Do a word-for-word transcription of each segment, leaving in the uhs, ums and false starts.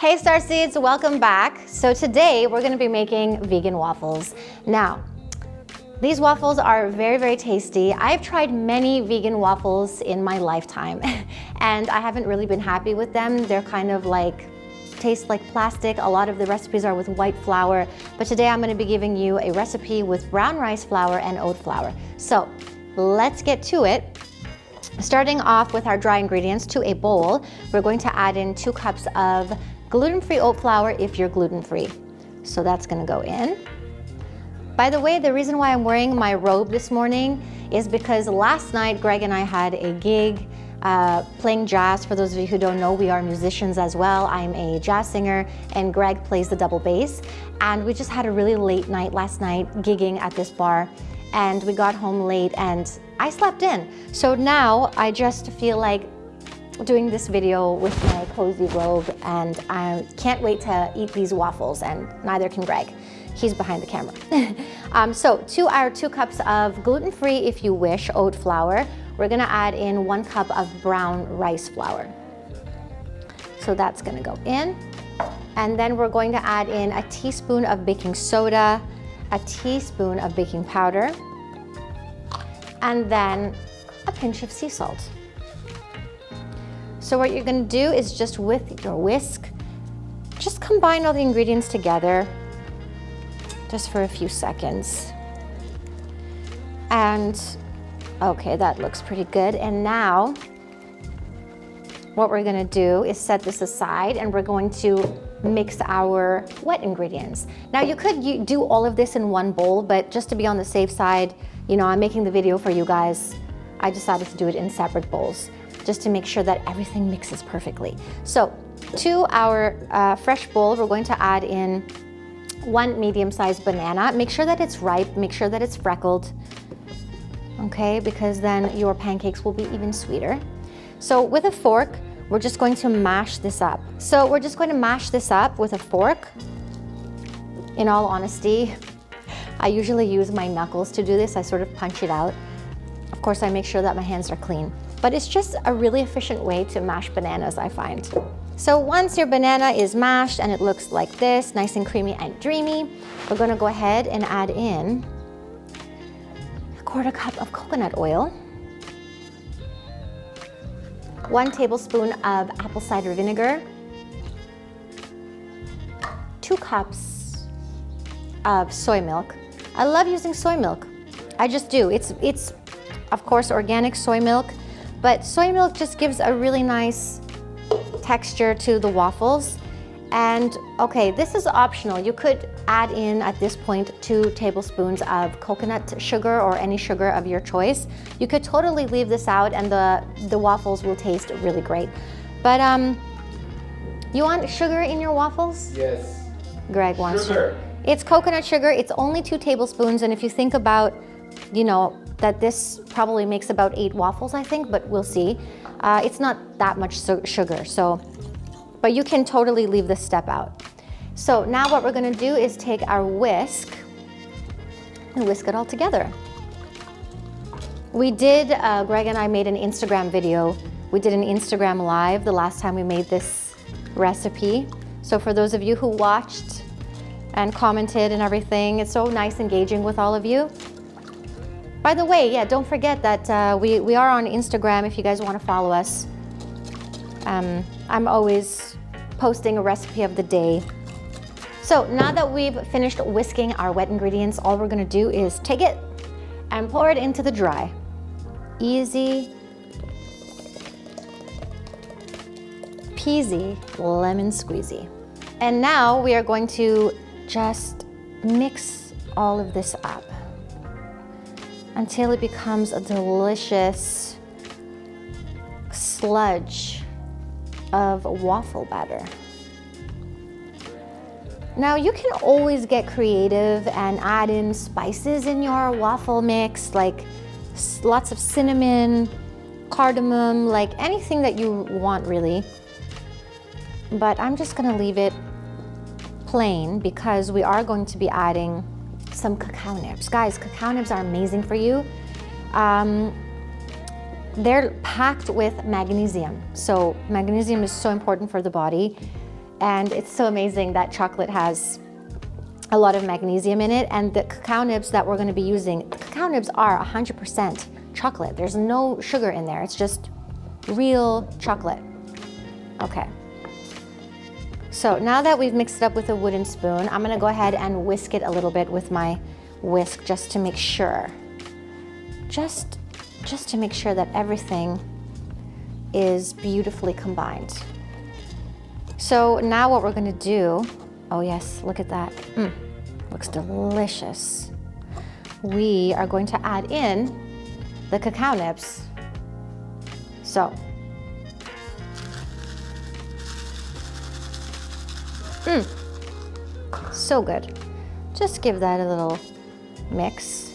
Hey Starseeds, welcome back. So today we're gonna be making vegan waffles. Now, these waffles are very, very tasty. I've tried many vegan waffles in my lifetime and I haven't really been happy with them. They're kind of like, taste like plastic. A lot of the recipes are with white flour, but today I'm gonna be giving you a recipe with brown rice flour and oat flour. So let's get to it. Starting off with our dry ingredients to a bowl, we're going to add in two cups of gluten-free oat flour if you're gluten-free. So that's gonna go in. By the way, the reason why I'm wearing my robe this morning is because last night Greg and I had a gig uh, playing jazz. For those of you who don't know, we are musicians as well. I'm a jazz singer and Greg plays the double bass. And we just had a really late night last night gigging at this bar. And we got home late and I slept in. So now I just feel like doing this video with my cozy robe, and I can't wait to eat these waffles, and neither can Greg. He's behind the camera. um, so to our two cups of gluten-free, if you wish, oat flour, we're gonna add in one cup of brown rice flour. So that's gonna go in. And then we're going to add in a teaspoon of baking soda, a teaspoon of baking powder, and then a pinch of sea salt. So what you're gonna do is just with your whisk, just combine all the ingredients together just for a few seconds. And okay, that looks pretty good. And now what we're gonna do is set this aside and we're going to mix our wet ingredients. Now you could do all of this in one bowl, but just to be on the safe side, you know, I'm making the video for you guys, I decided to do it in separate bowls, just to make sure that everything mixes perfectly. So to our uh, fresh bowl, we're going to add in one medium-sized banana. Make sure that it's ripe, make sure that it's freckled, okay? Because then your pancakes will be even sweeter. So with a fork, we're just going to mash this up. So we're just going to mash this up with a fork. In all honesty, I usually use my knuckles to do this. I sort of punch it out. Of course, I make sure that my hands are clean. But it's just a really efficient way to mash bananas, I find. So once your banana is mashed and it looks like this, nice and creamy and dreamy, we're gonna go ahead and add in a quarter cup of coconut oil, one tablespoon of apple cider vinegar, two cups of soy milk. I love using soy milk. I just do. It's, it's of course, organic soy milk, but soy milk just gives a really nice texture to the waffles. And okay, this is optional. You could add in at this point two tablespoons of coconut sugar or any sugar of your choice. You could totally leave this out and the, the waffles will taste really great. But um, you want sugar in your waffles? Yes. Greg wants sugar. It. It's coconut sugar, it's only two tablespoons. And if you think about, you know, that this probably makes about eight waffles, I think, but we'll see. Uh, it's not that much sugar, so, but you can totally leave this step out. So now what we're gonna do is take our whisk and whisk it all together. We did, uh, Greg and I made an Instagram video. We did an Instagram live the last time we made this recipe. So for those of you who watched and commented and everything, it's so nice engaging with all of you. By the way, yeah, don't forget that uh, we, we are on Instagram if you guys want to follow us. Um, I'm always posting a recipe of the day. So now that we've finished whisking our wet ingredients, all we're going to do is take it and pour it into the dry. Easy peasy lemon squeezy. And now we are going to just mix all of this up until it becomes a delicious sludge of waffle batter. Now you can always get creative and add in spices in your waffle mix, like lots of cinnamon, cardamom, like anything that you want really. But I'm just gonna leave it plain because we are going to be adding some cacao nibs. Guys, cacao nibs are amazing for you. Um, they're packed with magnesium. So magnesium is so important for the body. And it's so amazing that chocolate has a lot of magnesium in it, and the cacao nibs that we're going to be using, the cacao nibs are one hundred percent chocolate. There's no sugar in there. It's just real chocolate. Okay. So now that we've mixed it up with a wooden spoon, I'm going to go ahead and whisk it a little bit with my whisk just to make sure. Just, just to make sure that everything is beautifully combined. So now what we're going to do, oh yes, look at that. Mm, looks delicious. We are going to add in the cacao nibs. So. Mm, so good. Just give that a little mix.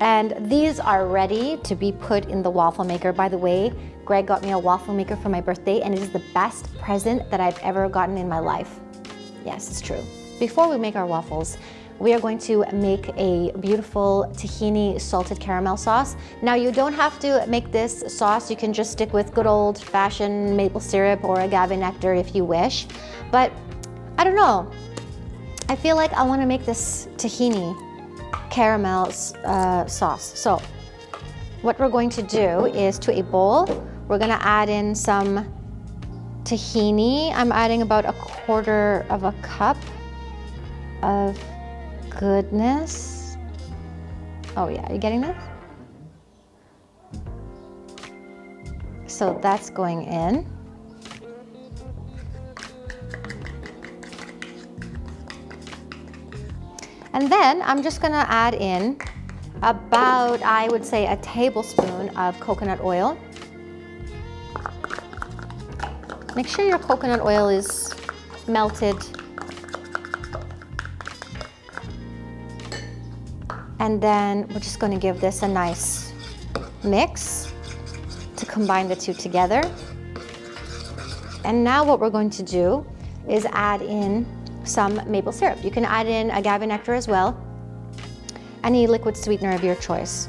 And these are ready to be put in the waffle maker. By the way, Greg got me a waffle maker for my birthday, and it is the best present that I've ever gotten in my life. Yes, it's true. Before we make our waffles, we are going to make a beautiful tahini salted caramel sauce. Now, you don't have to make this sauce. You can just stick with good old-fashioned maple syrup or agave nectar if you wish. But I don't know. I feel like I want to make this tahini caramel uh, sauce. So what we're going to do is, to a bowl, we're going to add in some tahini. I'm adding about a quarter of a cup of goodness. Oh yeah, are you getting this? So that's going in. And then I'm just gonna add in about, I would say, a tablespoon of coconut oil. Make sure your coconut oil is melted. And then we're just going to give this a nice mix to combine the two together. And now what we're going to do is add in some maple syrup. You can add in agave nectar as well, any liquid sweetener of your choice.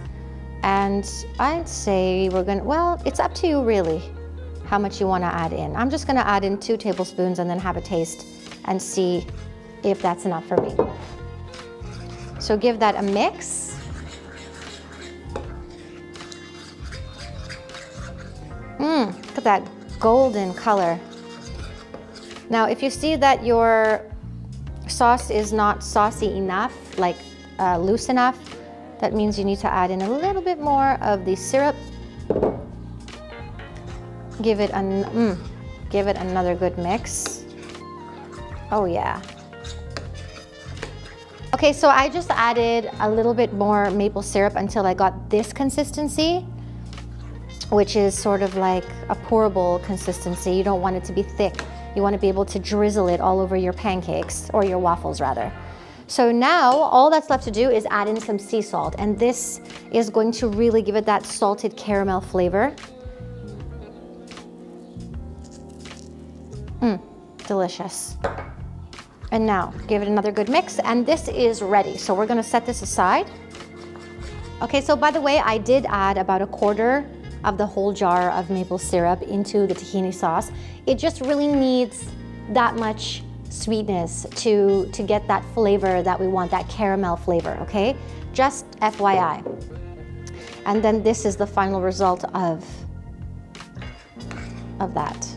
And I'd say we're going to, well, it's up to you really how much you want to add in. I'm just going to add in two tablespoons and then have a taste and see if that's enough for me. So give that a mix. Mmm, look at that golden color. Now, if you see that your sauce is not saucy enough, like uh, loose enough, that means you need to add in a little bit more of the syrup. Give it an, mm, give it another good mix. Oh yeah. Okay, so I just added a little bit more maple syrup until I got this consistency, which is sort of like a pourable consistency. You don't want it to be thick. You want to be able to drizzle it all over your pancakes, or your waffles rather. So now all that's left to do is add in some sea salt, and this is going to really give it that salted caramel flavor. Mmm, delicious. And now, give it another good mix, and this is ready. So we're gonna set this aside. Okay, so by the way, I did add about a quarter of the whole jar of maple syrup into the tahini sauce. It just really needs that much sweetness to, to get that flavor that we want, that caramel flavor, okay? Just F Y I. And then this is the final result of, of that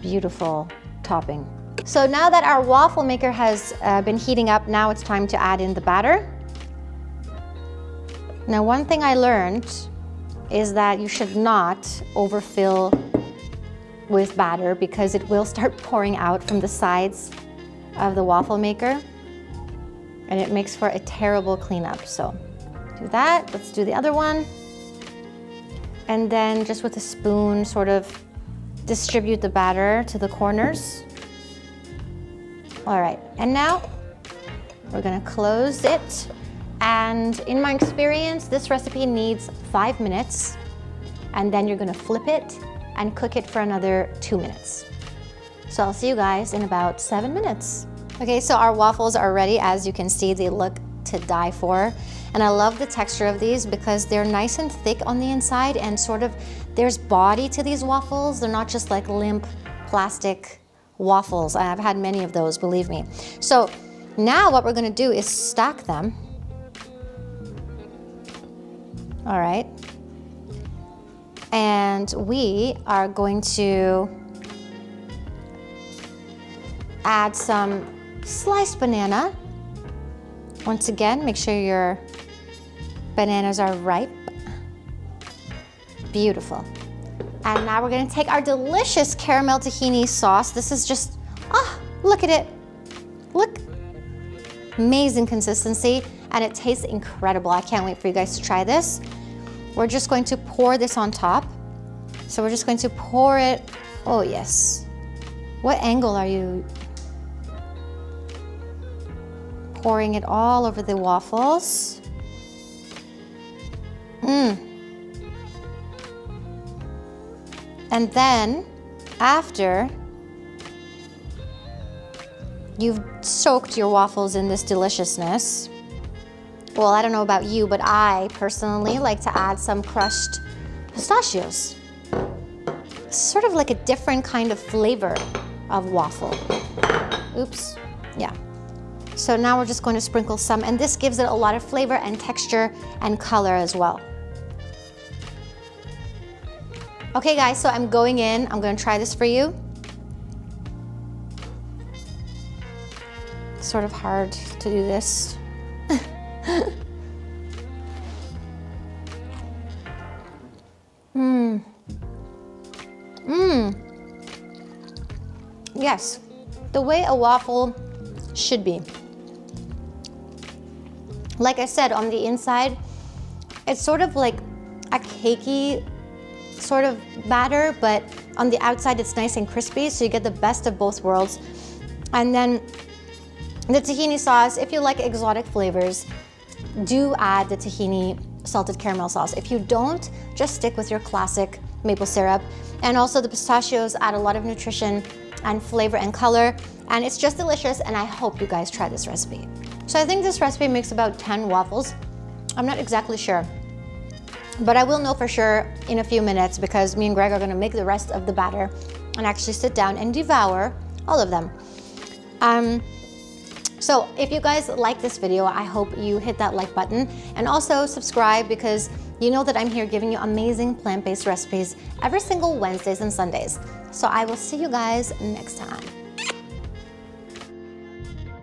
beautiful topping. So now that our waffle maker has uh, been heating up, now it's time to add in the batter. Now, one thing I learned is that you should not overfill with batter because it will start pouring out from the sides of the waffle maker, and it makes for a terrible cleanup. So do that. Let's do the other one. And then just with a spoon, sort of distribute the batter to the corners. All right, and now we're gonna close it. And in my experience, this recipe needs five minutes, and then you're gonna flip it and cook it for another two minutes. So I'll see you guys in about seven minutes. Okay, so our waffles are ready. As you can see, they look to die for. And I love the texture of these because they're nice and thick on the inside, and sort of there's body to these waffles. They're not just like limp plastic waffles. I've had many of those, believe me. So now what we're gonna do is stack them. All right. And we are going to add some sliced banana. Once again, make sure your bananas are ripe. Beautiful. And now we're gonna take our delicious caramel tahini sauce. This is just, oh, look at it. Look, amazing consistency, and it tastes incredible. I can't wait for you guys to try this. We're just going to pour this on top. So we're just going to pour it, oh yes. What angle are you? Pouring it all over the waffles. Mmm. And then after you've soaked your waffles in this deliciousness, well, I don't know about you, but I personally like to add some crushed pistachios. Sort of like a different kind of flavor of waffle. Oops, yeah. So now we're just going to sprinkle some, and this gives it a lot of flavor and texture and color as well. Okay guys, so I'm going in, I'm gonna try this for you. It's sort of hard to do this. Mmm. Mmm. Yes, the way a waffle should be. Like I said, on the inside, it's sort of like a cakey sort of batter, but on the outside it's nice and crispy, so you get the best of both worlds. And then the tahini sauce, if you like exotic flavors, do add the tahini salted caramel sauce. If you don't, just stick with your classic maple syrup. And also the pistachios add a lot of nutrition and flavor and color, and it's just delicious, and I hope you guys try this recipe. So I think this recipe makes about ten waffles. I'm not exactly sure, but I will know for sure in a few minutes, because me and Greg are gonna make the rest of the batter and actually sit down and devour all of them. Um, so if you guys like this video, I hope you hit that like button, and also subscribe, because you know that I'm here giving you amazing plant-based recipes every single Wednesdays and Sundays. So I will see you guys next time.